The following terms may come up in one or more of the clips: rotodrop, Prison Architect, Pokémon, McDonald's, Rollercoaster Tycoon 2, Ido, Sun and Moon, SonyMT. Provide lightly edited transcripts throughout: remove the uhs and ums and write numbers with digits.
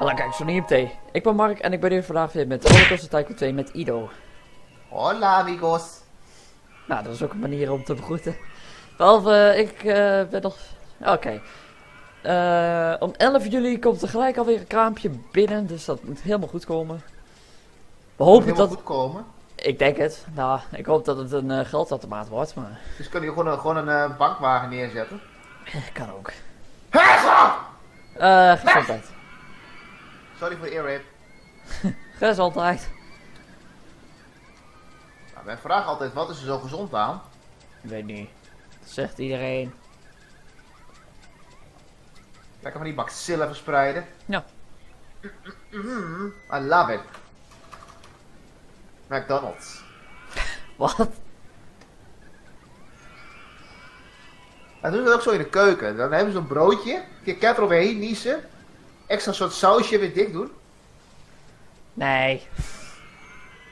Hallo kijkers van SonyMT. Ik ben Mark en ik ben hier vandaag weer met Rollercoaster Tycoon 2 met Ido. Hola amigos. Nou, dat is ook een manier om te begroeten. Behalve, ik ben nog... Oké. Om 11 juli komt er gelijk alweer een kraampje binnen, dus dat moet helemaal goed komen. We hopen dat... Helemaal goed komen? Ik denk het. Nou, ik hoop dat het een geldautomaat wordt, maar... Dus kun je gewoon een bankwagen neerzetten? Kan ook. Gezondheid. Sorry voor de earrape. Gezondheid. Nou, wij vragen altijd, wat is er zo gezond aan? Ik weet niet. Dat zegt iedereen. Lekker van die bacillen verspreiden. Ja. I love it. McDonald's. Wat? Dat doen ze ook zo in de keuken. Dan hebben ze een broodje, je kat eromheen niezen, extra soort sausje weer dik doen. Nee.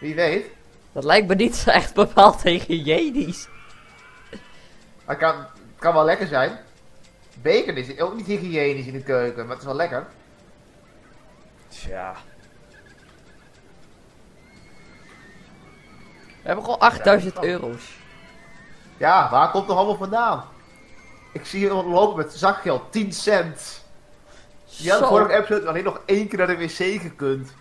Wie weet. Dat lijkt me niet echt bepaald hygiënisch. Het kan wel lekker zijn. Bacon is ook niet hygiënisch in de keuken, maar het is wel lekker. Tja. We hebben gewoon 8000 euro's. Ja, waar komt het allemaal vandaan? Ik zie iemand lopen met zakgeld, 10 cent. Die had vorige episode alleen nog 1 keer naar de wc gekund.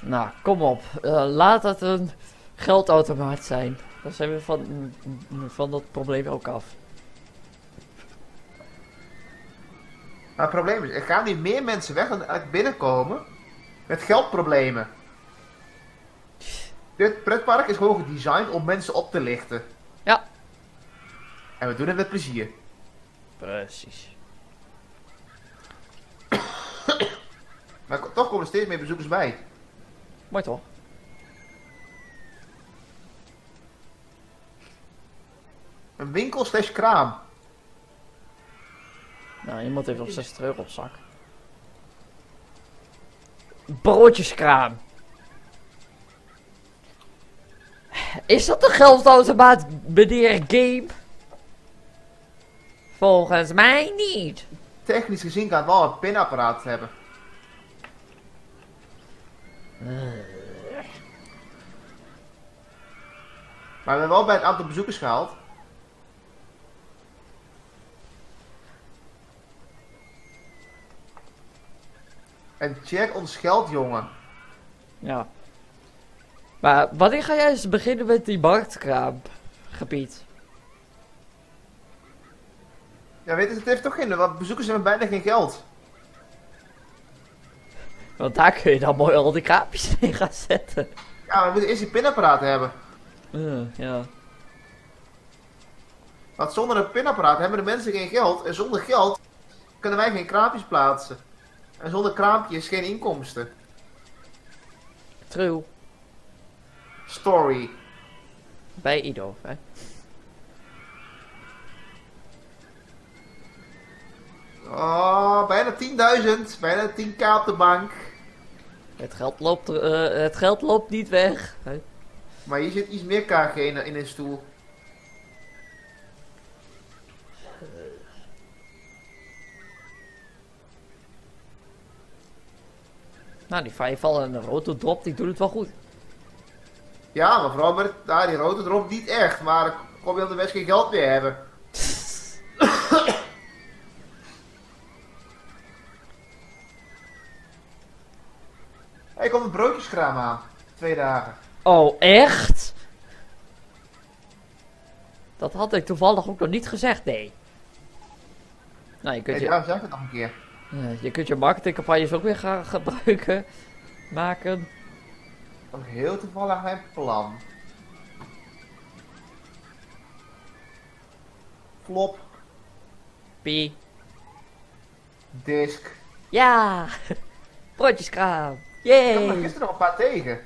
Nou, kom op. Laat het een geldautomaat zijn. Dan zijn we van dat probleem ook af. Maar het probleem is, er gaan nu meer mensen weg dan uit binnenkomen met geldproblemen. Dit pretpark is gewoon gedesigned om mensen op te lichten. Ja. En we doen het met plezier. Precies. Maar toch komen er steeds meer bezoekers bij. Mooi toch? Een winkel slash kraam. Nou, iemand heeft nog 60 euro op zak. Broodjeskraam. Is dat een geldautomaat, meneer Game? Volgens mij niet. Technisch gezien kan het wel een pinapparaat hebben. Maar we hebben wel bij het aantal bezoekers gehaald. En check ons geld, jongen. Ja. Maar wanneer ga jij eens beginnen met die marktkraamgebied? Ja, weet je, het heeft toch geen... Want bezoekers hebben bijna geen geld. Want daar kun je dan mooi al die kraampjes in gaan zetten. Ja, maar we moeten eerst die pinapparaat hebben. Ja. Want zonder een pinapparaat hebben de mensen geen geld. En zonder geld kunnen wij geen kraampjes plaatsen. En zonder kraampjes geen inkomsten. True. Story. Bij Ido, hè? Oh, bijna 10.000. Bijna 10k op de bank. Het geld loopt niet weg. Hè? Maar hier zit iets meer kg in een stoel. Nou, die fireball en de rotodrop, die doen het wel goed. Ja, maar vooral met die rotodrop niet echt, maar ik kom je op de best geen geld meer hebben. Hey, komt een broodjeskraam aan. 2 dagen. Oh, echt? Dat had ik toevallig ook nog niet gezegd, nee. Nou, je kunt ja, zeg het nog een keer. Je kunt je marketingcampagnes ook weer gaan gebruiken. Maken. Ook heel toevallig mijn plan. Flop. Pie. Disk. Ja! Broodjeskraam. Yay! Ik had er gisteren nog een paar tegen.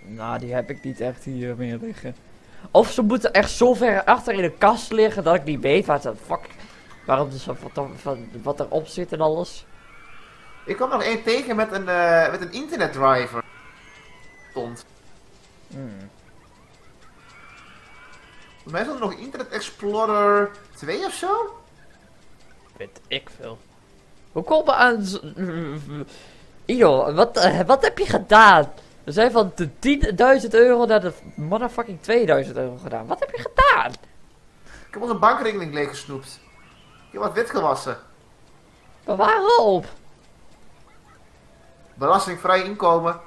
Nou, die heb ik niet echt hier meer liggen. Of ze moeten echt zo ver achter in de kast liggen dat ik niet weet waar ze... Fuck. Waarom dus wat erop zit en alles. Ik kwam nog 1 tegen met een internetdriver. Stond. Volgens mij stond er nog Internet Explorer 2 of zo? Weet ik veel. Hoe komen we aan... Ido, wat heb je gedaan? We zijn van de 10.000 euro naar de motherfucking 2.000 euro gedaan. Wat heb je gedaan? Ik heb onze bankrekening leeggesnoept. Ik heb wat wit gewassen. Maar waarom? Belastingvrij inkomen.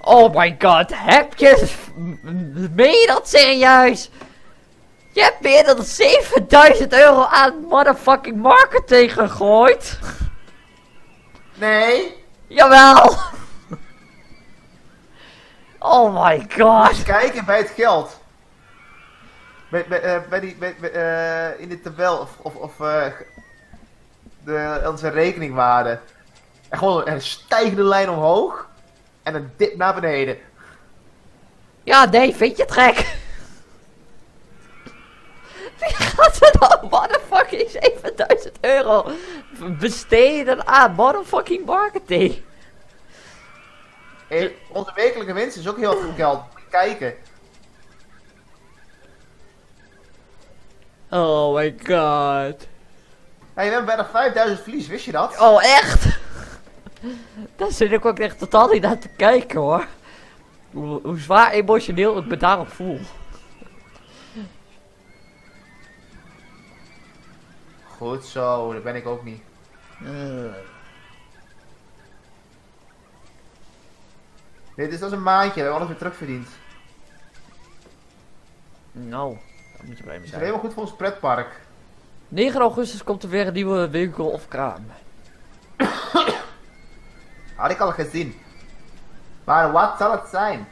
Oh my god, heb je... Meen je dat serieus? Je hebt meer dan 7000 euro aan motherfucking marketing gegooid. Nee. Jawel. Oh my god. Kijken bij het geld. In de tabel of onze rekeningwaarde. En gewoon een stijgende lijn omhoog. En een dip naar beneden. Ja, nee, vind je het gek? Wie gaat er nou motherfucking 7000 euro besteden aan motherfucking marketing? Hey, onze wekelijke winst is ook heel veel geld. Moet je kijken. Oh my god. Hey, we hebben bijna 5000 verlies, wist je dat? Oh, echt? Daar zit ik ook echt totaal niet naar te kijken hoor. Hoe zwaar emotioneel ik me daarop voel. Goed zo, dat ben ik ook niet. Nee, dit is een maandje, we hebben alles weer terugverdiend. Nou, dat moet je bij me zijn. Het is helemaal goed voor ons pretpark. 9 augustus komt er weer een nieuwe winkel of kraam. Had ik al gezien. Maar wat zal het zijn?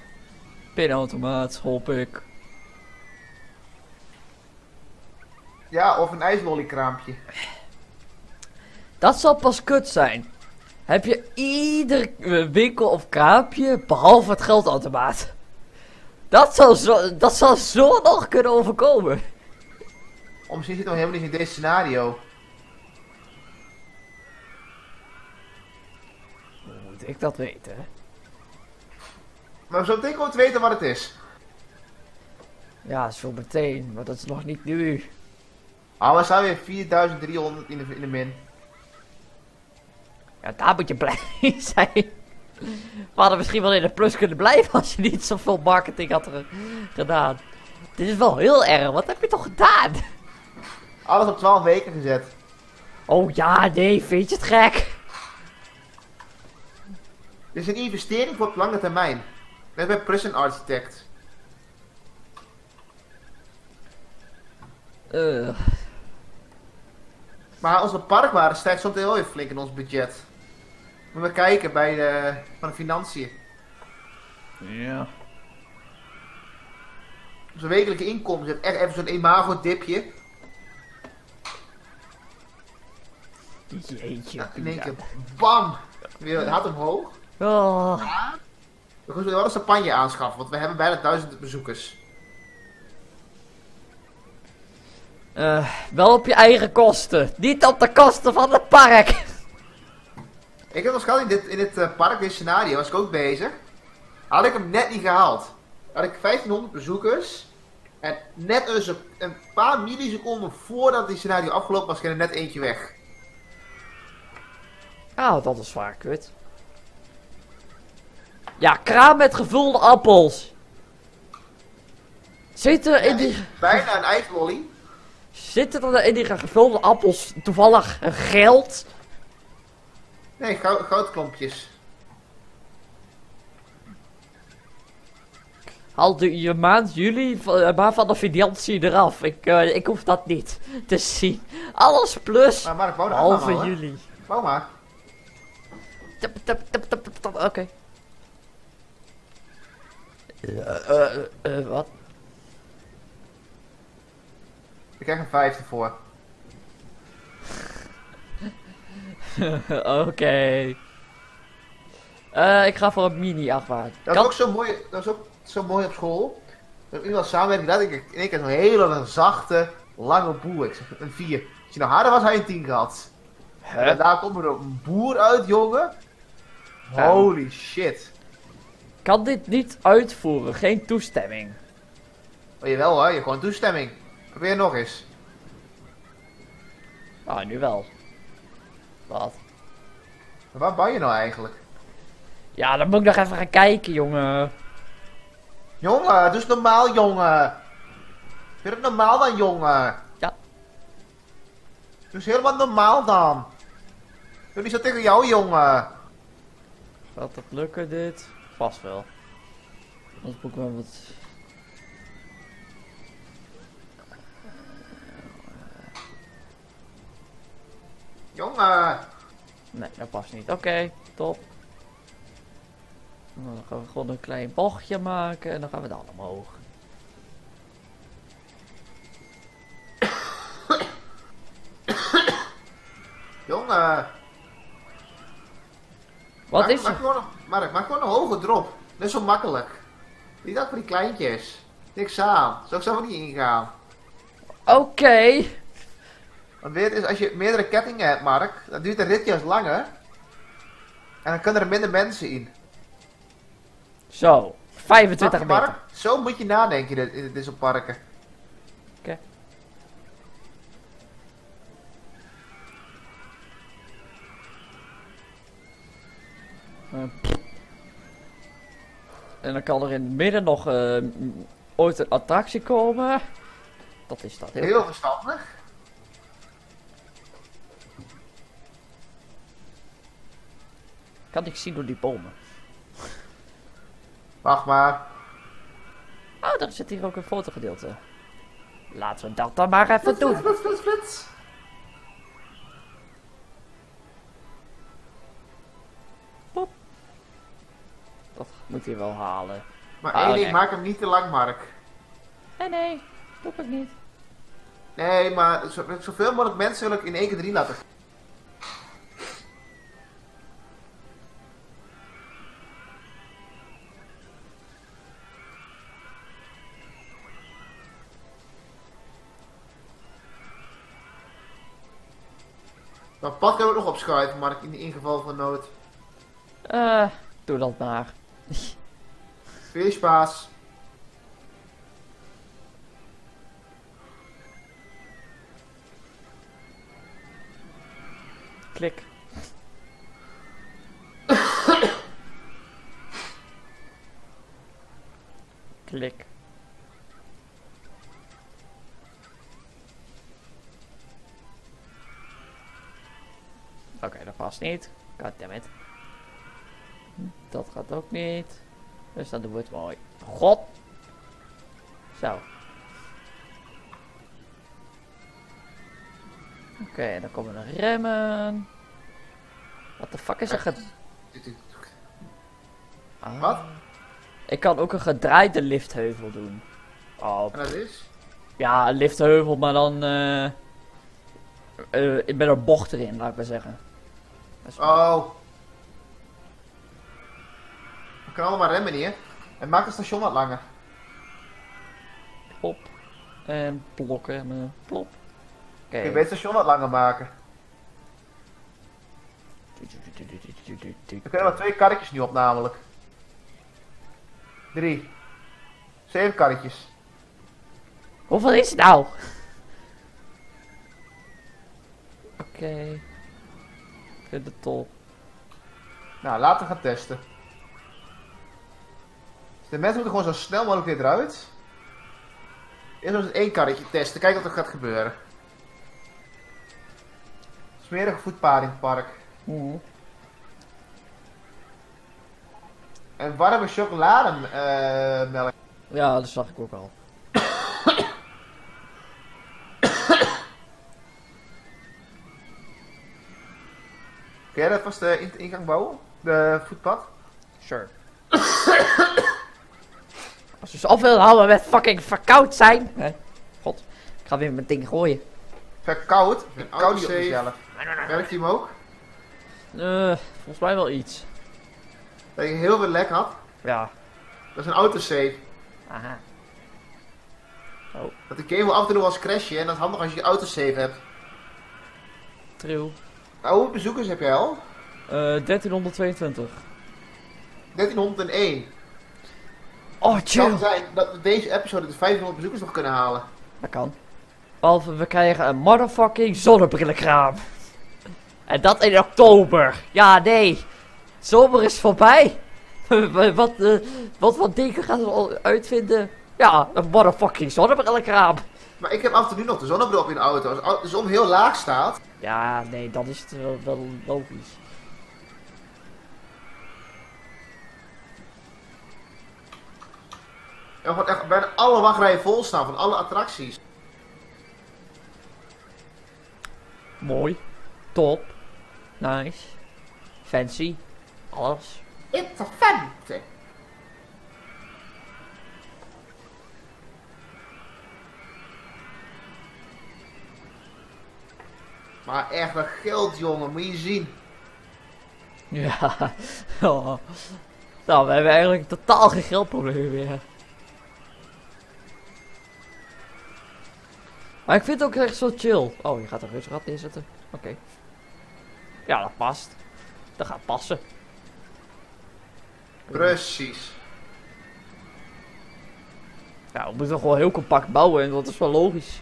Pinautomaat, hoop ik. Ja, of een ijslollykraampje. Dat zal pas kut zijn. Heb je ieder winkel of kraampje, behalve het geldautomaat. Dat zal zo nog kunnen overkomen. Oh, misschien zit het nog helemaal niet in deze scenario. Moet ik dat weten? Maar zo meteen komt weten wat het is. Ja, zo meteen, maar dat is nog niet nu. Ah, we staan weer 4300 in de min. Ja, daar moet je blij mee zijn. We hadden misschien wel in de plus kunnen blijven als je niet zoveel marketing had gedaan. Dit is wel heel erg, wat heb je toch gedaan? Alles op 12 weken gezet. Oh ja, nee, vind je het gek? Dit is een investering voor op lange termijn. Net bij Prison Architect. Maar onze parkwaarde stijgt soms heel even flink in ons budget. Moet we kijken bij van de financiën. Ja. Onze wekelijke inkomsten heeft echt even zo'n imago-dipje. Jeetje. Nou, in één keer bam! Weer hard omhoog. Oh. We moeten wel een champagne aanschaffen, want we hebben bijna 1000 bezoekers. Wel op je eigen kosten, niet op de kosten van het park. Ik heb waarschijnlijk in dit scenario, was ik ook bezig. Had ik hem net niet gehaald. Had ik 1500 bezoekers. En net een paar milliseconden voordat die scenario afgelopen was, ging er net eentje weg. Ah, dat is vaak kut. Ja, kraam met gevulde appels. Zit er in die... Bijna een ijsbolly. Zitten er in die gevulde appels toevallig geld? Nee, goudklompjes. Haal je maand juli maar van de financiën eraf. Ik hoef dat niet te zien. Alles plus, halve juli. Bouw maar. Oké. Wat? Ik krijg een 5 ervoor. Oké. Ik ga voor een mini-achtbaan. Dat is ook zo mooi op school. Dat ik wel samenwerking dat ik in één keer zo'n hele zachte, lange boer. Ik zeg een 4. Als je nou harder was, had je een 10 gehad. Huh? En daar komt er een boer uit, jongen. Holy shit. kan dit niet uitvoeren, geen toestemming. Oh jawel hoor, je hebt gewoon toestemming. Probeer nog eens. Ah, nu wel. Wat? Maar waar bouw je nou eigenlijk? Ja, dan moet ik nog even gaan kijken, jongen. Jongen, dus normaal, jongen. Vind het normaal dan, jongen? Ja. Dus helemaal normaal dan. Doe niet zo tegen jou, jongen. Gaat dat lukken, dit? Vast wel. Anders moet ik wel wat... Jongen! Nee, dat past niet. Oké, top. Dan gaan we gewoon een klein bochtje maken en dan gaan we dan omhoog. Jongen! Wat is het? Maak gewoon een hoge drop. Dat is zo makkelijk. Niet dat voor die kleintjes. Niks aan. Zo zou ik niet ingaan. Oké. Want weet is, als je meerdere kettingen hebt, Mark, dan duurt de rit juist langer. En dan kunnen er minder mensen in. Zo, 25 meter. Mark, zo moet je nadenken in deze parken. Oké. En dan kan er in het midden nog ooit een attractie komen. Dat is dat. Heel verstandig. Kan ik zien door die bomen. Wacht maar. Oh, daar zit hier ook een fotogedeelte. Laten we dat dan maar even doen. Flits. Pop. Dat moet hij wel halen. Maar één ding, maak hem niet te lang, Mark. Nee, doe ik niet. Nee, maar zoveel mogelijk mensen wil ik in 1x3 laten. Dat pad kan ook nog opschuiven, Mark, in de ingeval van nood. Doe dat maar. Veel spaas. Klik. Klik. Oké, dat past niet. Goddammit. Dat gaat ook niet. Dus dat doen we het mooi. God! Zo. Oké, dan komen er remmen. Wat de fuck is er Wat? Ik kan ook een gedraaide liftheuvel doen. Oh. En dat is? Ja, een liftheuvel, maar dan... ik ben er bocht erin, laat ik maar zeggen. Oh. We kunnen allemaal remmen hier. En maak het station wat langer. Plop. En blokken. En plop. Oké. Je weet het station wat langer maken. We kunnen er 2 karretjes nu op, namelijk. 3. 7 karretjes. Hoeveel is het nou? Oké. Ik vind het top. Nou, laten we gaan testen. Dus de mensen moeten gewoon zo snel mogelijk weer eruit. Eerst eens 1 karretje testen, kijken wat er gaat gebeuren. Smerige voetpaden in het park. En warme chocolademelk. Ja, dat zag ik ook al. Kun jij dat vast de ingang bouwen? De voetpad? Sure. Als we zoveel houden met fucking verkoud zijn. God, ik ga weer mijn ding gooien. Verkoud? Verkoud die op jezelf. Werkt die hem ook? Volgens mij wel iets. Dat je heel veel lek had? Ja. Dat is een autosave. Aha. Oh. Dat de game af en toe als crashje en dat is handig als je autosave hebt. True. Nou, hoeveel bezoekers heb jij al? 1322. 1301. Oh, chill. Het kan zijn dat we deze episode de 500 bezoekers nog kunnen halen. Dat kan. Behalve we krijgen een motherfucking zonnebrillenkraam. En dat in oktober. Ja, nee. Zomer is voorbij. Wat voor dingen gaan ze uitvinden? Ja, een motherfucking zonnebrillenkraam. Maar ik heb af en toe nu nog de zonnebril op in de auto. Als de zon heel laag staat. Ja, nee, dan is het wel logisch. Er wordt echt bijna alle wachtrijen vol staan van alle attracties. Mooi. Top. Nice. Fancy. Alles. Interessant. Maar echt dat geld, jongen, moet je zien. Ja. Oh. Nou, we hebben eigenlijk totaal geen geldprobleem meer. Maar ik vind het ook echt zo chill. Oh, je gaat een reusrad inzetten. Oké. Okay. Ja, dat past. Dat gaat passen. Precies. Ja, we moeten gewoon heel compact bouwen en dat is wel logisch.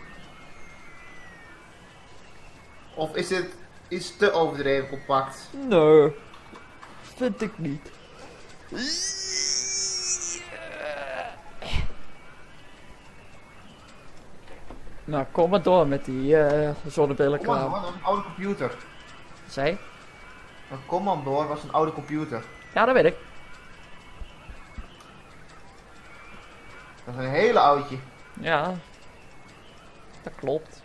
Of is dit iets te overdreven compact? Nee. Vind ik niet. Nou, kom maar door met die zonnebrillenkraam. Kom maar door, dat was een oude computer. Wat zei? Een Commodore was een oude computer. Ja, dat weet ik. Dat is een hele oudje. Ja. Dat klopt.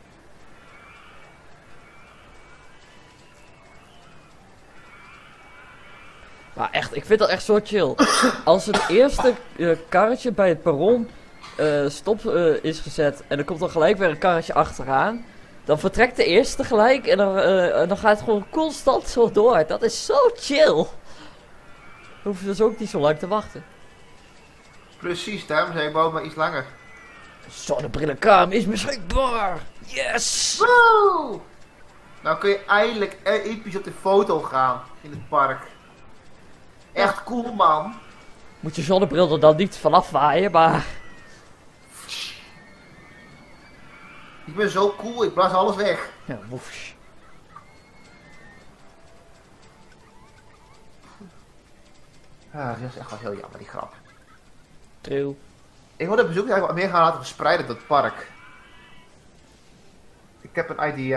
Maar echt, ik vind dat echt zo chill. Als het eerste karretje bij het perron... stop is gezet en er komt dan gelijk weer een karretje achteraan. Dan vertrekt de eerste gelijk en dan gaat het gewoon constant zo door. Dat is zo chill. Dan hoef je dus ook niet zo lang te wachten. Precies, daarom zei ik bouw maar iets langer. Zonnebrillenkraam is beschikbaar. Yes! Woo! Nou kun je eindelijk episch op de foto gaan in het park. Echt cool, man. Moet je zonnebril er dan niet vanaf waaien, maar... Ik ben zo cool, ik blaas alles weg. Ja, woefs. Ah, dat is echt wel heel jammer, die grap. Tril. Ik wil de bezoekers eigenlijk wat meer gaan laten verspreiden door het park. Ik heb een idee.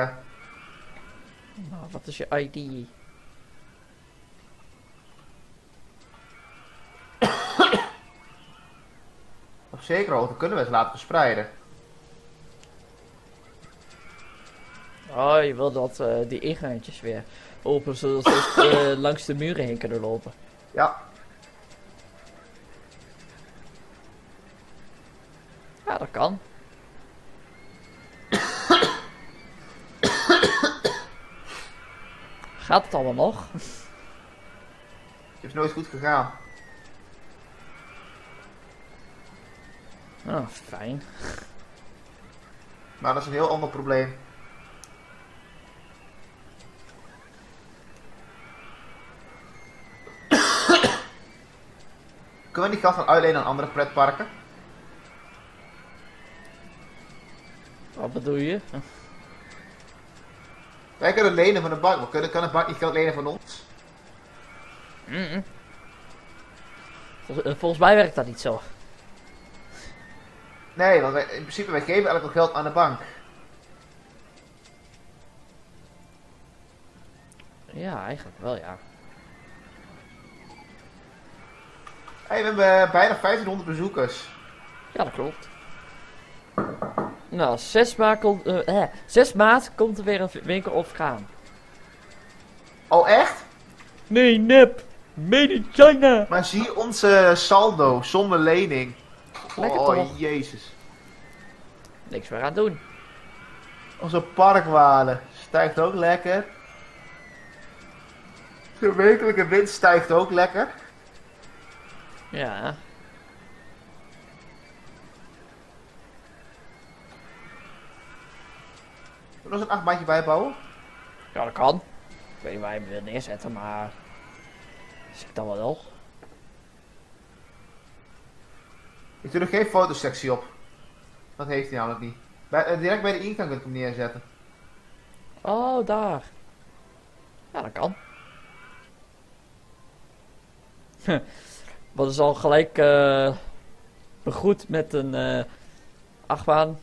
Nou, wat is je idee? Op zekere hoogte kunnen we het laten verspreiden. Oh, je wil dat die ingaantjes weer open zodat ze langs de muren heen kunnen lopen. Ja. Ja, dat kan. Gaat het allemaal nog? Het is nooit goed gegaan. Oh, fijn. Maar dat is een heel ander probleem. Kunnen we die gast dan uitlenen aan andere pretparken? Wat bedoel je? Wij kunnen lenen van de bank, maar kan de bank niet geld lenen van ons? Mm-mm. Volgens mij werkt dat niet zo. Nee, want wij, in principe wij geven eigenlijk ook geld aan de bank. Ja, eigenlijk wel ja. Hey, we hebben bijna 1500 bezoekers. Ja, dat klopt. Nou, 6 maart komt er weer een winkel op gaan. Oh, echt? Nee, nep. Made in China. Maar zie onze saldo zonder lening. Lekker oh, toch? Jezus. Niks meer aan doen. Onze parkwalen stijgt ook lekker. De wekelijke winst stijgt ook lekker. Ja. Wil je nog een achtbaantje bijbouwen? Ja, dat kan. Ik weet niet waar je hem wil neerzetten, maar... Zie ik dan wel nog. Ik doe nog geen fotosectie op. Dat heeft hij namelijk niet. Direct bij de ingang kan ik hem neerzetten. Oh, daar. Ja, dat kan. Wat is al gelijk begroet met een achtbaan.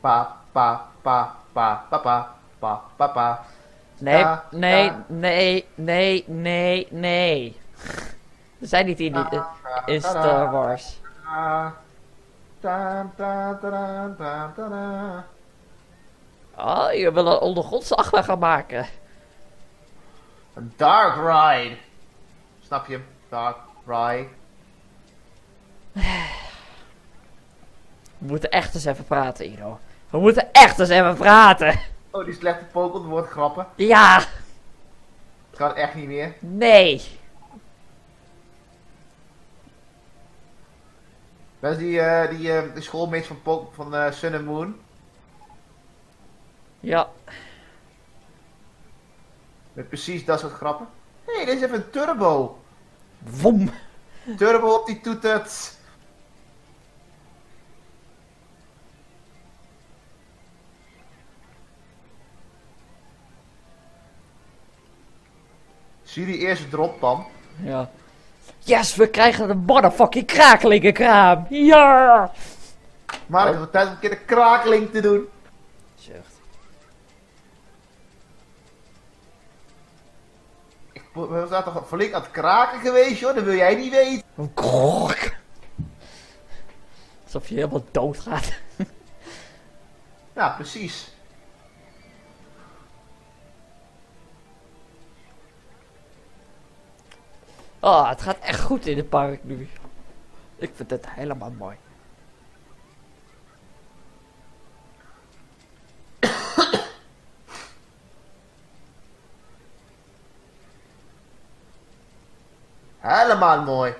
Pa, pa, pa, pa, pa, pa, pa, pa, pa. Nee, nee, nee, nee, nee, nee. We zijn niet in Star Wars. Oh, je wil een ondergrondse achtbaan gaan maken. Een dark ride. Snap je? Dark ride. We moeten echt eens even praten, Ido. We moeten echt eens even praten. Oh, die slechte Pokémon wordt grappen. Ja. Het kan echt niet meer. Nee. Dat is die schoolmeet van Sun and Moon. Ja. Met precies dat soort grappen. Hé, hey, dit is even een turbo. Wom. Turbo op die toetert. Zie die eerste drop dan? Ja. Yes, we krijgen een motherfucking krakelingenkraam. Ja! Maar het wordt tijd om een keer de krakeling te doen. Zucht. We zijn toch flink aan het kraken geweest, joh? Dat wil jij niet weten. Een krok. Alsof je helemaal dood gaat. Ja, precies. Oh, het gaat echt goed in het park nu. Ik vind het helemaal mooi. Helemaal mooi. Ik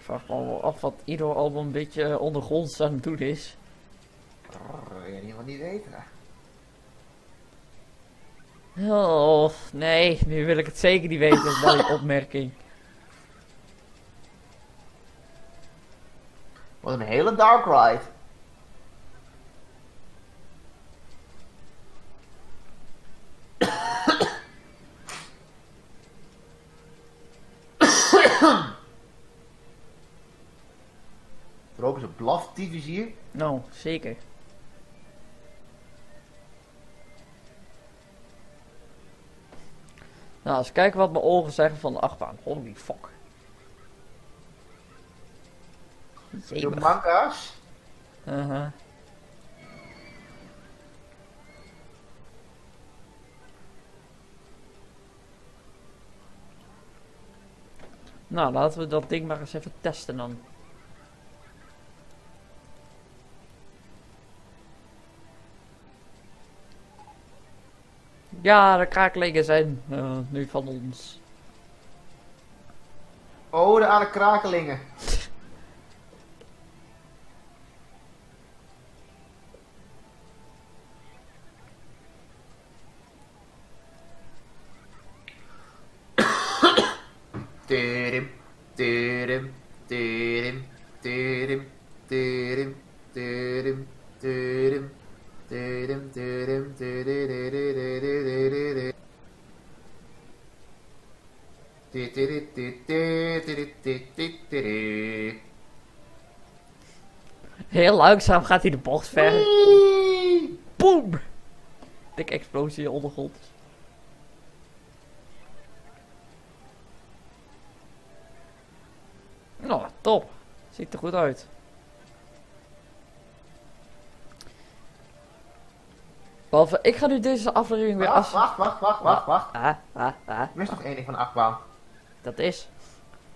vraag me allemaal af wat Ido al een beetje ondergronds aan het doen is. Dat wil je helemaal niet weten. Oh, nee, nu wil ik het zeker niet weten bij die opmerking. Wat een hele dark ride. Roken ze blaftyfus hier? Nou, zeker. Nou, eens kijken wat mijn ogen zeggen van de achtbaan. Holy fuck. Je manga's? Nou, laten we dat ding maar eens even testen dan. Ja, de krakelingen zijn nu van ons. Ode aan de krakelingen. Terim, terim, terim, terim, terim, terim, terim. Heel langzaam gaat hij de bocht verder. Boom! Dikke explosie ondergrond. Nou, top. Ziet er goed uit. Behalve, ik ga nu deze aflevering weer af. Wacht. Er is nog één ding van de achtbaan. Dat is?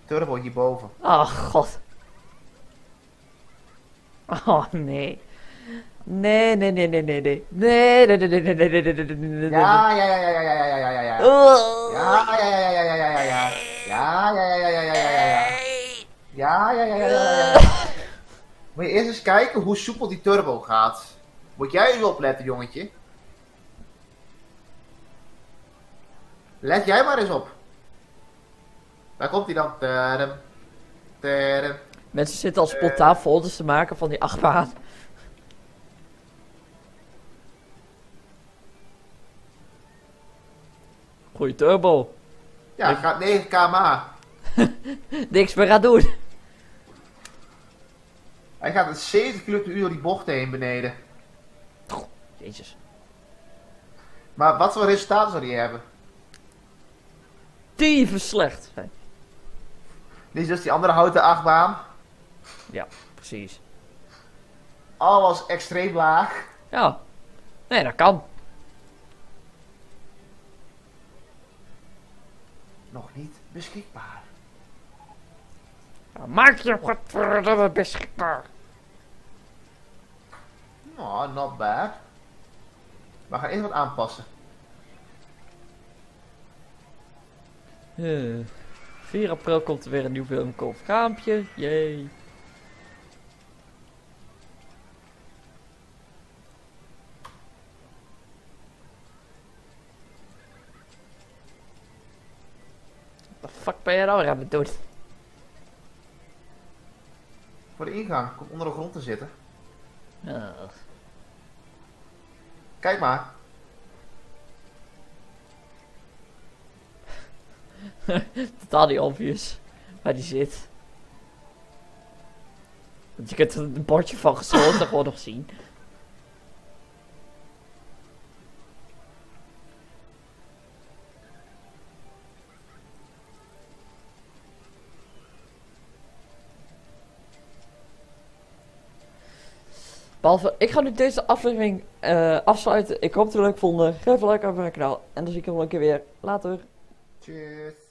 Turbo hierboven. Oh god. Oh nee. Nee. Ja. Ja. Moet je eerst eens kijken hoe soepel die turbo gaat. Moet jij eens opletten, jongetje. Let jij maar eens op. Waar komt hij dan? Mensen zitten al spontaan folders te maken van die achtbaan. Goeie turbo. Ja, ik ga 9 km/h. Niks meer gaan doen. Hij gaat met 70 km/u door die bochten heen beneden. Jezus. Maar wat voor resultaten zou die hebben? Tieven slecht. Dit is dus die andere houten achtbaan. Ja, precies. Alles extreem laag. Ja. Nee, dat kan. Nog niet beschikbaar. Maak je godverdomme beschikbaar. Oh, not bad. We gaan eerst wat aanpassen. 4 april komt er weer een nieuw filmpje of raampje. Jee. Wat de fuck ben je nou aan het doen? Voor de ingang, kom onder de grond te zitten. Oh. Kijk maar. Totaal niet obvious waar die zit. Want je kunt er een bordje van gesloten gewoon nog zien. Behalve, ik ga nu deze aflevering afsluiten. Ik hoop dat jullie het leuk vonden. Geef een like op mijn kanaal. En dan zie ik jullie een keer weer. Later. Cheers.